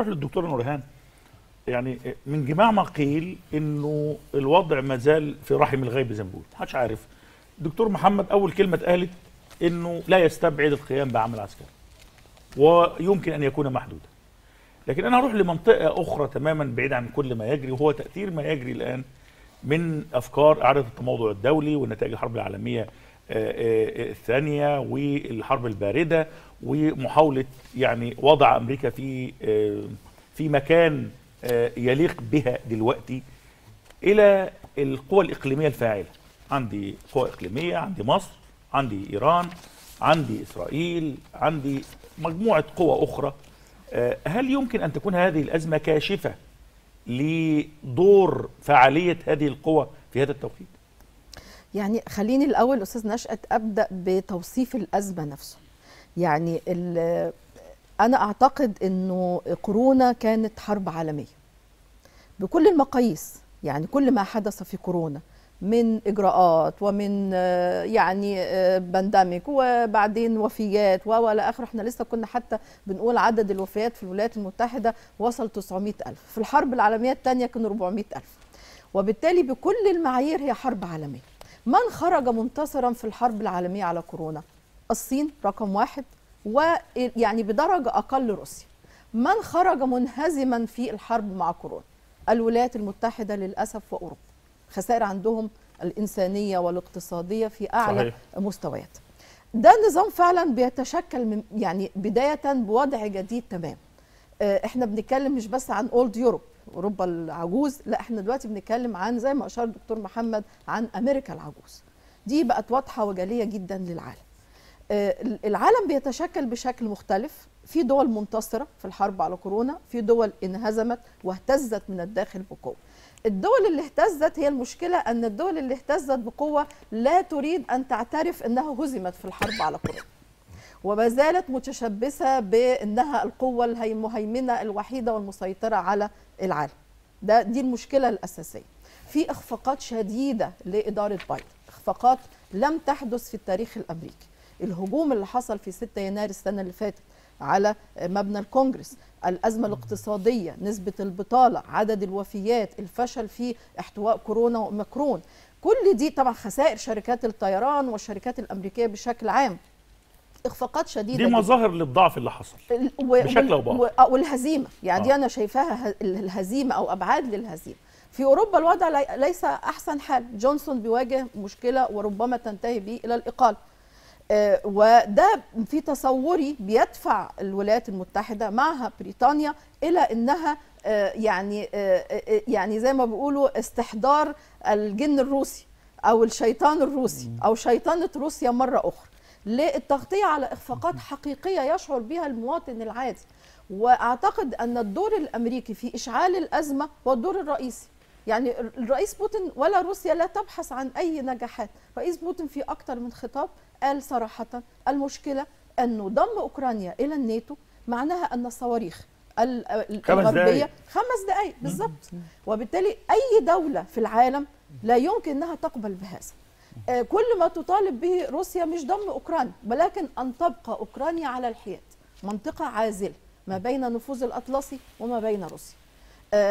نروح للدكتورة نورهان. يعني من جماع ما قيل انه الوضع ما زال في رحم الغيب زي ما بيقولوا، محدش عارف. الدكتور محمد اول كلمه اتقالت انه لا يستبعد القيام بعمل عسكري ويمكن ان يكون محدودا. لكن انا هروح لمنطقه اخرى تماما بعيده عن كل ما يجري، وهو تاثير ما يجري الان من افكار اعاده التموضع الدولي ونتائج الحرب العالميه الثانيه والحرب البارده، ومحاوله يعني وضع امريكا في مكان يليق بها دلوقتي، الى القوى الاقليميه الفاعله. عندي قوى اقليميه، عندي مصر، عندي ايران، عندي اسرائيل، عندي مجموعه قوى اخرى. هل يمكن ان تكون هذه الازمه كاشفه لدور فعاليه هذه القوى في هذا التوقيت؟ يعني خليني الاول استاذ نشأت ابدا بتوصيف الازمه نفسه. يعني أنا أعتقد أنه كورونا كانت حرب عالمية بكل المقاييس، يعني كل ما حدث في كورونا من إجراءات ومن يعني بانديميك وبعدين وفيات ولا آخر. إحنا لسه كنا حتى بنقول عدد الوفيات في الولايات المتحدة وصل 900,000، في الحرب العالمية الثانية كان 400,000، وبالتالي بكل المعايير هي حرب عالمية. من خرج منتصرا في الحرب العالمية على كورونا؟ الصين رقم واحد، ويعني بدرجة أقل روسيا. من خرج منهزما في الحرب مع كورونا؟ الولايات المتحدة للأسف وأوروبا، خسائر عندهم الإنسانية والاقتصادية في أعلى صحيح. مستويات. ده نظام فعلا بيتشكل من يعني بداية بوضع جديد تمام. احنا بنتكلم مش بس عن اولد يوروب، أوروبا العجوز، لا احنا دلوقتي بنتكلم عن زي ما أشار الدكتور محمد عن أمريكا العجوز. دي بقت واضحة وجلية جدا للعالم. العالم بيتشكل بشكل مختلف، في دول منتصرة في الحرب على كورونا، في دول انهزمت واهتزت من الداخل بقوة. الدول اللي اهتزت، هي المشكلة أن الدول اللي اهتزت بقوة لا تريد أن تعترف أنها هزمت في الحرب على كورونا، وما زالت متشبثة بأنها القوة المهيمنة الوحيدة والمسيطرة على العالم. دي المشكلة الأساسية. في إخفاقات شديدة لإدارة بايدن، إخفاقات لم تحدث في التاريخ الأمريكي. الهجوم اللي حصل في 6 يناير السنة اللي فاتت على مبنى الكونجرس، الأزمة الاقتصادية، نسبة البطالة، عدد الوفيات، الفشل في احتواء كورونا وأوميكرون، كل دي طبعا خسائر شركات الطيران والشركات الأمريكية بشكل عام. إخفاقات شديدة دي مظاهر للضعف اللي حصل بشكل أو بآخر، والهزيمة. يعني دي أنا شايفاها الهزيمة أو أبعاد للهزيمة. في أوروبا الوضع ليس أحسن حال، جونسون بيواجه مشكلة وربما تنتهي به إلى الإقالة. وده في تصوري بيدفع الولايات المتحدة معها بريطانيا إلى أنها يعني زي ما بيقولوا استحضار الجن الروسي أو الشيطان الروسي أو شيطانة روسيا مرة أخرى، للتغطية على إخفاقات حقيقية يشعر بها المواطن العادي. وأعتقد أن الدور الأمريكي في إشعال الأزمة هو الدور الرئيسي. يعني الرئيس بوتين ولا روسيا لا تبحث عن أي نجاحات. رئيس بوتين في أكتر من خطاب قال صراحة المشكلة أنه ضم أوكرانيا إلى الناتو معناها أن الصواريخ الغربية 5 دقايق بالظبط، وبالتالي أي دولة في العالم لا يمكن أنها تقبل بهذا. كل ما تطالب به روسيا مش ضم أوكرانيا، ولكن أن تبقى أوكرانيا على الحياد، منطقة عازلة ما بين نفوذ الأطلسي وما بين روسيا.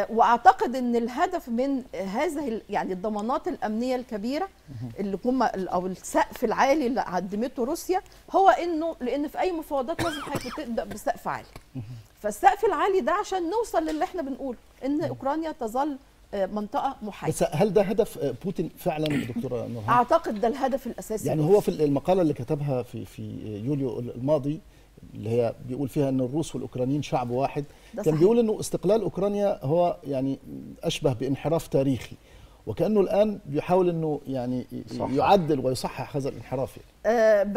واعتقد ان الهدف من هذه يعني الضمانات الامنيه الكبيره اللي او السقف العالي اللي قدمته روسيا، هو انه لان في اي مفاوضات لازم هتبدا بسقف عالي. فالسقف العالي ده عشان نوصل للي احنا بنقوله ان اوكرانيا تظل منطقه محايده. بس هل ده هدف بوتين فعلا دكتوره نورهان؟ اعتقد ده الهدف الاساسي. يعني هو في المقاله اللي كتبها في يوليو الماضي اللي هي بيقول فيها ان الروس والاوكرانيين شعب واحد، كان بيقول انه استقلال اوكرانيا هو يعني اشبه بانحراف تاريخي، وكانه الان بيحاول انه يعني يعدل ويصحح هذا الانحراف.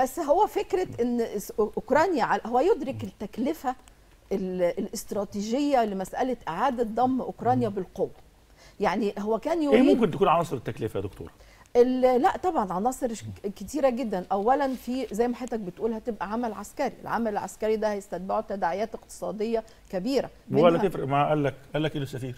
بس هو فكره ان اوكرانيا هو يدرك التكلفه الاستراتيجيه لمساله اعاده ضم اوكرانيا بالقوه. يعني هو كان يريد ايه ممكن تكون عناصر التكلفه يا دكتوره؟ لا طبعا عناصر كتيره جدا. اولا في زي ما حضرتك بتقول هتبقى عمل عسكري، العمل العسكري ده هيستتبعه تداعيات اقتصاديه كبيره. ولا تفرق ما قال لك ايه السفير؟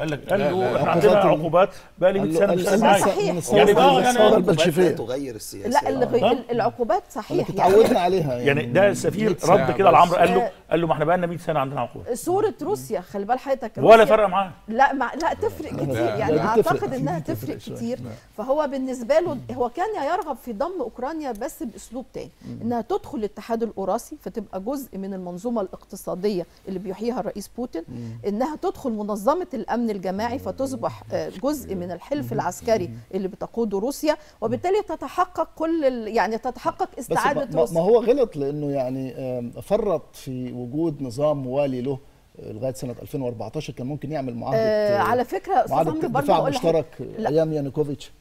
قال له احنا عندنا عقوبات بقى لي 100 سنه مش صحيح. يعني بقى البلشفيه تغير السياسه. لا العقوبات صحيح اتعودنا عليها. يعني ده السفير رد كده العمر قال له قال له ما احنا بقى لنا 100 سنه عندنا عقود. صوره روسيا خلي بال حضرتك ولا فرق معاه. لا لا تفرق كتير يعني اعتقد انها تفرق كتير. فهو بالنسبه له هو كان يرغب في ضم اوكرانيا بس باسلوب تاني، انها تدخل الاتحاد الاوراسي فتبقى جزء من المنظومه الاقتصاديه اللي بيحييها الرئيس بوتين، انها تدخل منظمه الامن الجماعي فتصبح جزء من الحلف العسكري اللي بتقوده روسيا، وبالتالي تتحقق كل يعني تتحقق استعاده روسيا. ما هو غلط لانه يعني فرط في وجود نظام موالي له لغايه سنه 2014 كان ممكن يعمل معاهده على فكره استاذ عمرو برضه هقول لك مشترك ايام يانوكوفيتش،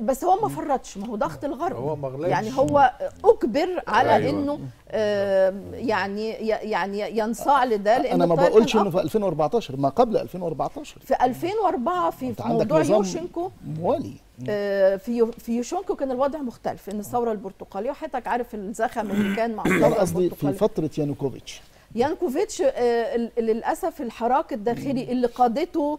بس هو ما فرطش، ما هو ضغط الغرب هو ما غلطش يعني هو اجبر على انه يعني ينصاع لده لان انا ما بقولش انه في 2014 ما قبل 2014 في 2004 في موضوع يوشنكو موالي في يوشنكو كان الوضع مختلف ان الثوره البرتقاليه وحضرتك عارف الزخم اللي كان مع الثوره البرتقاليه في فتره يانوكوفيتش للأسف الحراك الداخلي اللي قادته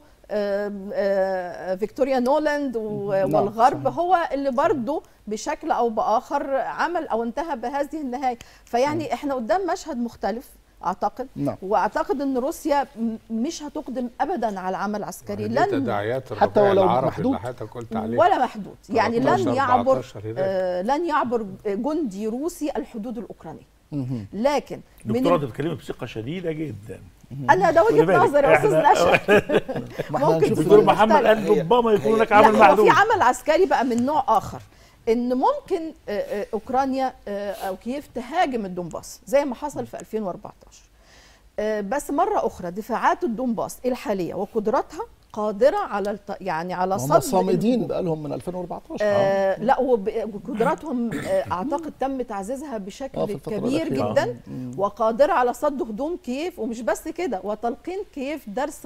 فيكتوريا نولاند والغرب هو اللي برضه بشكل أو بآخر عمل أو انتهى بهذه النهاية. فيعني احنا قدام مشهد مختلف أعتقد وأعتقد أن روسيا مش هتقدم أبدا على العمل العسكري لن حتى ولو محدود ولا محدود يعني لن يعبر جندي روسي الحدود الأوكرانية. لكن دكتورة بتتكلمي بثقة شديدة جدا. أنا ده وجهة نظري يا أستاذ نشأ. ممكن دكتور محمد قال ربما يكون هناك عمل معدوم. في عمل عسكري بقى من نوع آخر، إن ممكن أوكرانيا أو كييف تهاجم الدنباس زي ما حصل في 2014، بس مرة أخرى دفاعات الدنباس الحالية وقدراتها قادرة على يعني على صد. هم صامدين بقالهم من 2014 لا وقدراتهم اعتقد تم تعزيزها بشكل كبير جدا وقادرة على صد هجوم كييف، ومش بس كده وتلقين كييف درس